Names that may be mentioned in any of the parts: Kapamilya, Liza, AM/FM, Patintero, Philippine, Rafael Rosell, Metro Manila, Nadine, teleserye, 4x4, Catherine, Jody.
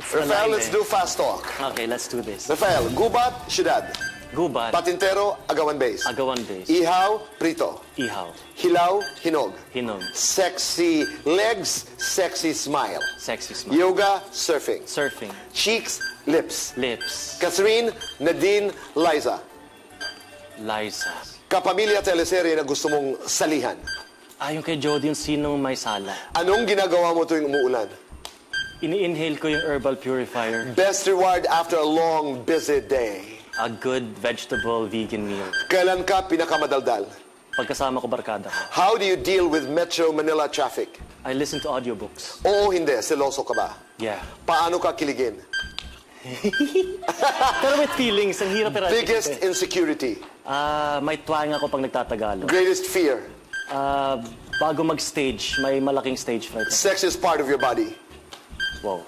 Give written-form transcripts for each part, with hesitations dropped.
Rafael, let's do fast talk. Okay, let's do this. Rafael, gubat, syudad. Gubat. Patintero, agawan base. Agawan base. Ihaw, prito. Ihaw. Hilaw, hinog. Hinog. Sexy legs, sexy smile. Sexy smile. Yoga, surfing. Surfing. Cheeks, lips. Lips. Catherine, Nadine, Liza. Liza. Kapamilya teleserye na gusto mong salihan. Yung kay Jody, yung Sino May Sala. Anong ginagawa mo tuwing umuulan? Ini-inhale ko yung herbal purifier. Best reward after a long, busy day. A good vegetable vegan meal. Kailan ka pinakamadaldal? Pagkasama ko barkada. How do you deal with Metro Manila traffic? I listen to audiobooks. Oo, hindi. Seloso ka ba? Yeah. Paano ka kiligin? Pero with feelings. Ang hirap. Biggest insecurity? May twang ako pag nagtatagalo. Greatest fear? Bago mag-stage, may malaking stage fright. Sex is part of your body? Wow.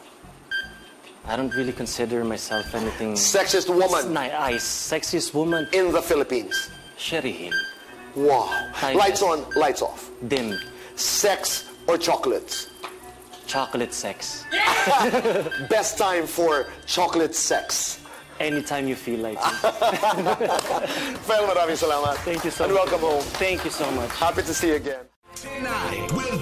I don't really consider myself anything... Sexiest woman. Sexiest woman. In the Philippines. Sherry Hill. Wow. Lights on, lights off. Dim. Sex or chocolates? Chocolate sex. Yeah! Best time for chocolate sex. Anytime you feel like it. Fel, maraming salamat. Thank you so much. And welcome home. Thank you so much. Happy to see you again. Tonight,